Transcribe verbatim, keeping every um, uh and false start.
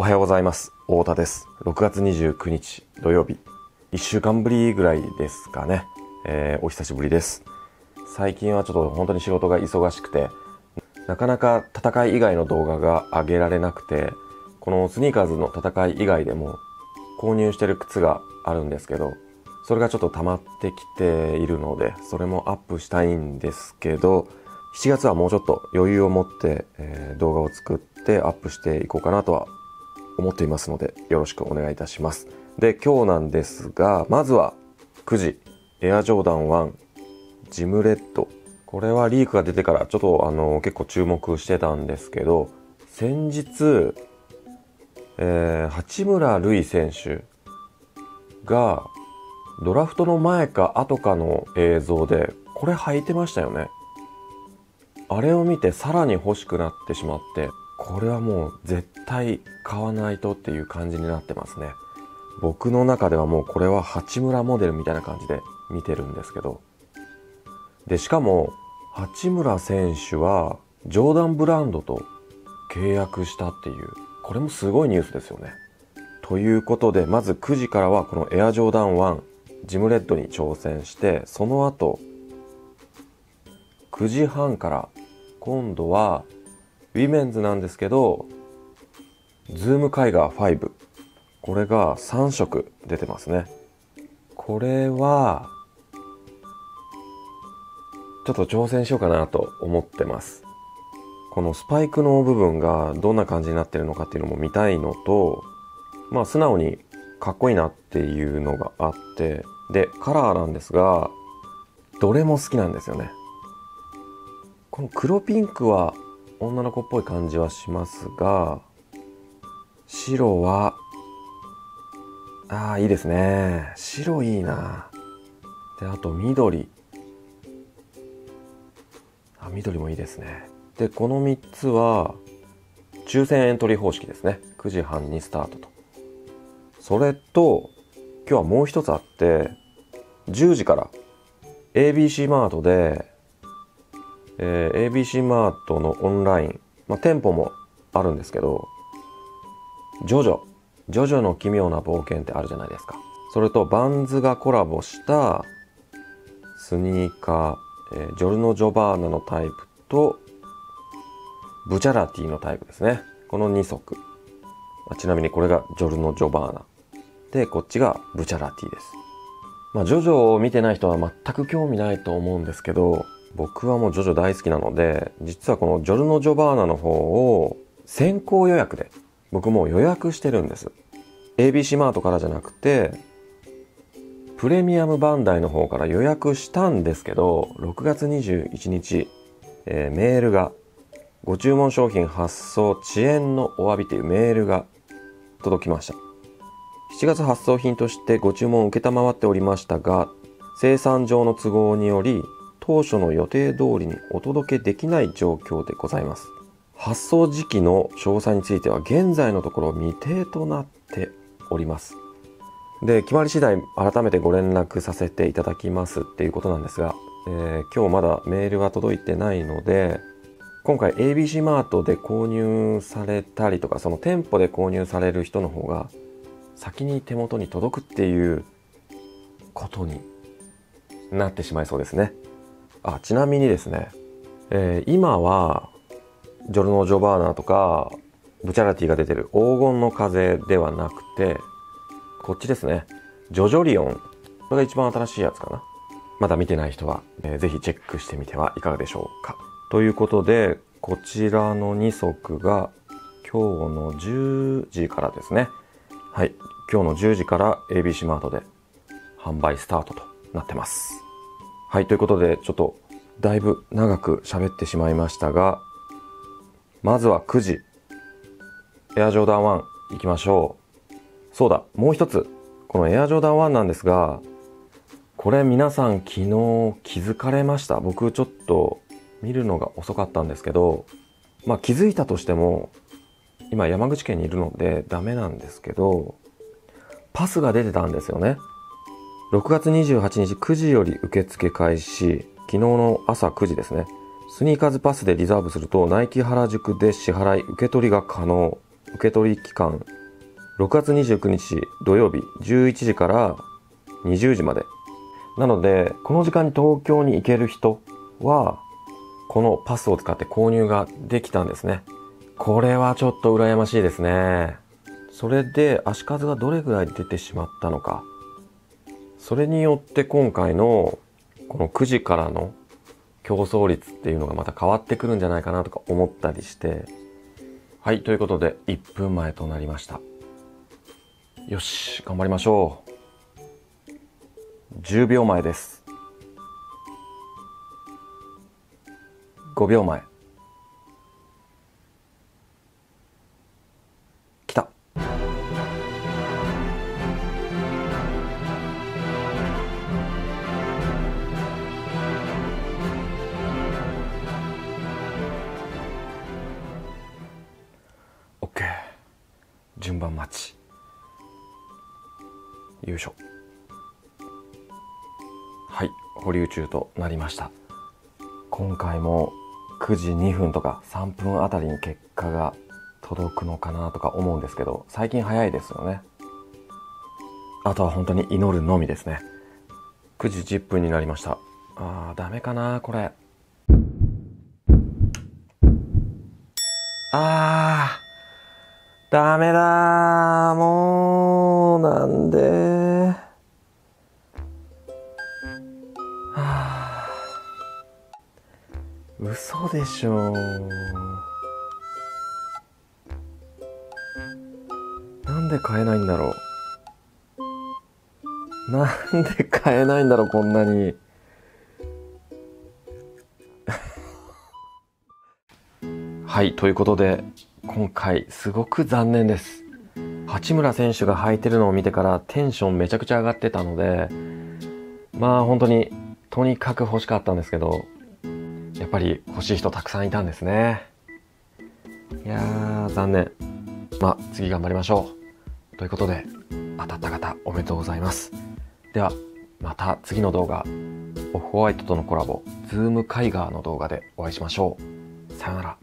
おはようございます。太田です。ろくがつにじゅうくにち土曜日、いっしゅうかんぶりぐらいですかね、えー、お久しぶりです。最近はちょっと本当に仕事が忙しくて、なかなか戦い以外の動画が上げられなくて、このスニーカーズの戦い以外でも購入してる靴があるんですけど、それがちょっと溜まってきているので、それもアップしたいんですけど、しちがつはもうちょっと余裕を持って、えー、動画を作ってアップしていこうかなとは思っていますので、よろしくお願いいたします。で、今日なんですが、まずはくじ、エアジョーダンワン、ジムレッド。これはリークが出てからちょっとあの結構注目してたんですけど、先日、えー、八村塁選手がドラフトの前か後かの映像でこれ履いてましたよね。あれを見てさらに欲しくなってしまって、これはもう絶対買わないとっていう感じになってますね。僕の中ではもうこれは八村モデルみたいな感じで見てるんですけど、でしかも八村選手はジョーダンブランドと契約したっていう、これもすごいニュースですよね。ということで、まずくじからはこのエアジョーダンワンジムレッドに挑戦して、その後くじはんから今度はウィメンズなんですけど、ズームカイガーファイブ、これがさんしょく出てますね。これはちょっと挑戦しようかなと思ってます。このスパイクの部分がどんな感じになってるのかっていうのも見たいのと、まあ素直にかっこいいなっていうのがあって、でカラーなんですが、どれも好きなんですよね。この黒ピンクは女の子っぽい感じはしますが、白はああいいですね。白いいな。であと緑、あ緑もいいですね。でこのみっつは抽選エントリー方式ですね。くじはんにスタートと、それと今日はもう一つあって、じゅうじから エービーシー マートで、えー、エービーシー マートのオンライン、まあ、店舗もあるんですけど、ジョジョジョジョの奇妙な冒険ってあるじゃないですか。それとバンズがコラボしたスニーカー、えー、ジョルノ・ジョバーナのタイプとブチャラティのタイプですね。このにそく、まあ、ちなみにこれがジョルノ・ジョバーナで、こっちがブチャラティです。まあ、ジョジョを見てない人は全く興味ないと思うんですけど、僕はもうジョジョ大好きなので、実はこのジョルノ・ジョバーナの方を先行予約で僕もう予約してるんです。 エービーシー マートからじゃなくてプレミアムバンダイの方から予約したんですけど、ろくがつにじゅういちにち、えー、メールが「ご注文商品発送遅延のお詫び」というメールが届きました。しちがつ発送品としてご注文を承っておりましたが、生産上の都合により当初の予定通りにお届けできない状況でございます。発送時期の詳細については現在のところ未定となっております。で決まり次第改めてご連絡させていただきますっていうことなんですが、えー、今日まだメールは届いてないので、今回 エービーシー マートで購入されたりとか、その店舗で購入される人の方が先に手元に届くっていうことになってしまいそうですね。あ、ちなみにですね、えー、今はジョルノ・ジョバーナとかブチャラティが出てる黄金の風ではなくて、こっちですね、ジョジョリオン、これが一番新しいやつかな。まだ見てない人は、えー、ぜひチェックしてみてはいかがでしょうか。ということで、こちらのにそくが今日のじゅうじからですね。はい、今日のじゅうじから エービーシー マートで販売スタートとなってます。はい、ということでちょっとだいぶ長く喋ってしまいましたが、まずはくじエアジョーダンワン行きましょう。そうだ、もう一つこのエアジョーダンワンなんですが、これ皆さん昨日気づかれました？僕ちょっと見るのが遅かったんですけど、まあ気づいたとしても今山口県にいるのでダメなんですけど、パスが出てたんですよね。ろくがつにじゅうはちにちくじより受付開始、昨日の朝くじですね。スニーカーズパスでリザーブするとナイキ原宿で支払い受け取りが可能。受取期間ろくがつにじゅうくにち土曜日じゅういちじからにじゅうじまでなので、この時間に東京に行ける人はこのパスを使って購入ができたんですね。これはちょっと羨ましいですね。それで足数がどれぐらい出てしまったのか、それによって今回のこのくじからの競争率っていうのがまた変わってくるんじゃないかなとか思ったりして、はい、ということでいっぷんまえとなりました。よし、頑張りましょう。じゅうびょうまえです。ごびょうまえ。来た。オッケー。順番待ち。よいしょ。はい、保留中となりました。今回もくじにふんとかさんぷんあたりに結果が届くのかなとか思うんですけど、最近早いですよね。あとは本当に祈るのみですね。くじじゅっぷんになりました。あー、ダメかなこれ。あー、ダメだー。もうなんでー。はあ、嘘でしょ。なんで買えないんだろう。なんで買えないんだろう、こんなに。はい、ということで今回すごく残念です。八村選手が履いてるのを見てからテンションめちゃくちゃ上がってたので、まあ本当にとにかく欲しかったんですけど、やっぱり欲しい人たくさんいたんですね。いやー、残念。まあ次頑張りましょう。ということで当たった方おめでとうございます。ではまた次の動画、オフホワイトとのコラボズームカイガーの動画でお会いしましょう。さよなら。